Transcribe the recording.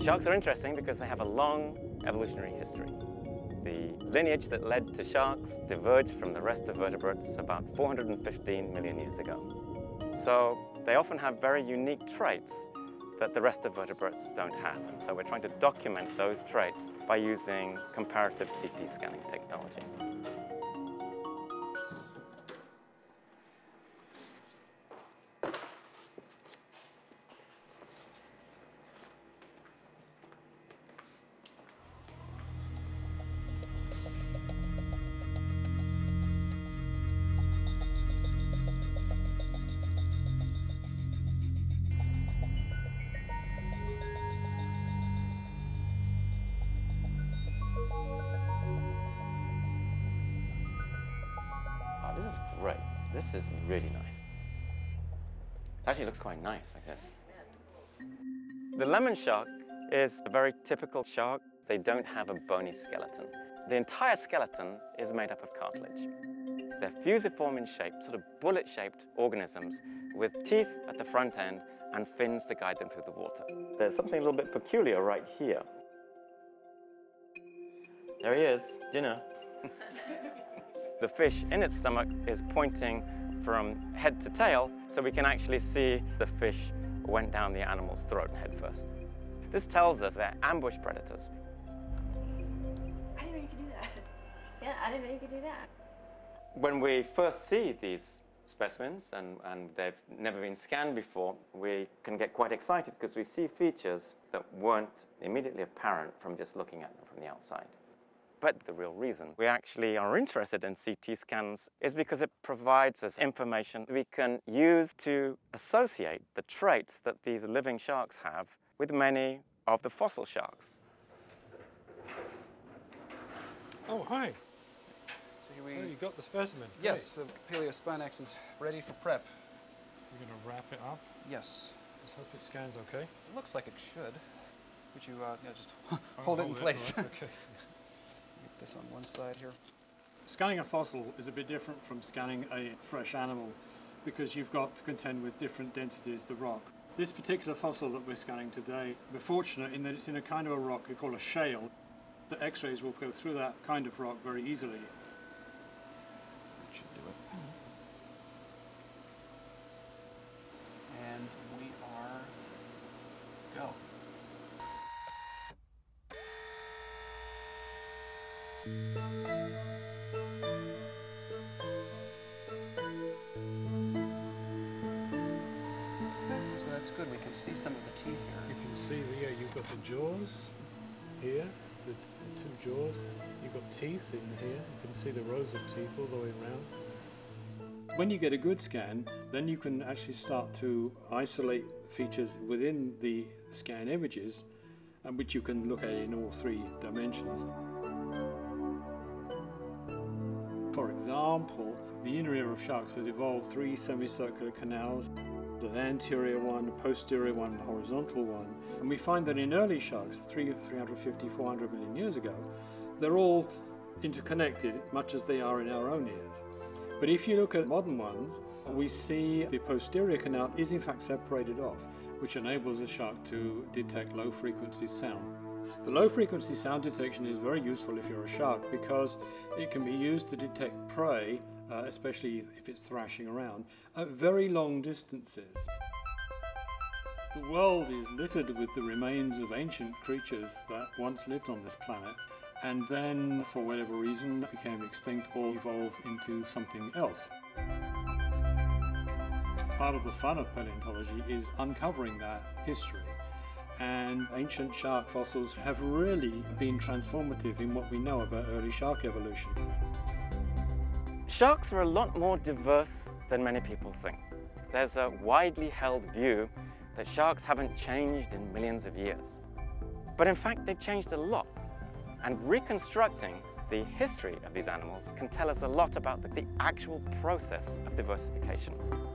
Sharks are interesting because they have a long evolutionary history. The lineage that led to sharks diverged from the rest of vertebrates about 415 million years ago. So they often have very unique traits that the rest of vertebrates don't have, and so we're trying to document those traits by using comparative CT scanning technology. This is great. This is really nice. It actually looks quite nice like this. The lemon shark is a very typical shark. They don't have a bony skeleton. The entire skeleton is made up of cartilage. They're fusiform in shape, sort of bullet-shaped organisms with teeth at the front end and fins to guide them through the water. There's something a little bit peculiar right here. There he is, dinner. The fish in its stomach is pointing from head to tail, so we can actually see the fish went down the animal's throat head first. This tells us they're ambush predators. I didn't know you could do that. Yeah, I didn't know you could do that. When we first see these specimens and they've never been scanned before, we can get quite excited because we see features that weren't immediately apparent from just looking at them from the outside. But the real reason we actually are interested in CT scans is because it provides us information we can use to associate the traits that these living sharks have with many of the fossil sharks. Oh, hi. So you got the specimen. Yes, great. The Paleospinax is ready for prep. You're going to wrap it up? Yes. Just hope it scans okay. It looks like it should. Would you just hold it in place? Right, okay. Get this on one side here. Scanning a fossil is a bit different from scanning a fresh animal because you've got to contend with different densities of the rock. This particular fossil that we're scanning today, we're fortunate in that it's in a kind of a rock we call a shale. The X-rays will go through that kind of rock very easily. That should do it. Mm-hmm. And we are go. So that's good, we can see some of the teeth here. You can see, yeah, you've got the jaws here, the two jaws. You've got teeth in here, you can see the rows of teeth all the way around. When you get a good scan, then you can actually start to isolate features within the scan images, and which you can look at in all three dimensions. For example, the inner ear of sharks has evolved three semicircular canals, an anterior one, a posterior one, and a horizontal one. And we find that in early sharks, 350, 400 million years ago, they're all interconnected, much as they are in our own ears. But if you look at modern ones, we see the posterior canal is in fact separated off, which enables a shark to detect low-frequency sound. The low-frequency sound detection is very useful if you're a shark because it can be used to detect prey, especially if it's thrashing around, at very long distances. The world is littered with the remains of ancient creatures that once lived on this planet and then, for whatever reason, became extinct or evolved into something else. Part of the fun of paleontology is uncovering that history. And ancient shark fossils have really been transformative in what we know about early shark evolution. Sharks are a lot more diverse than many people think. There's a widely held view that sharks haven't changed in millions of years. But in fact, they've changed a lot. And reconstructing the history of these animals can tell us a lot about the actual process of diversification.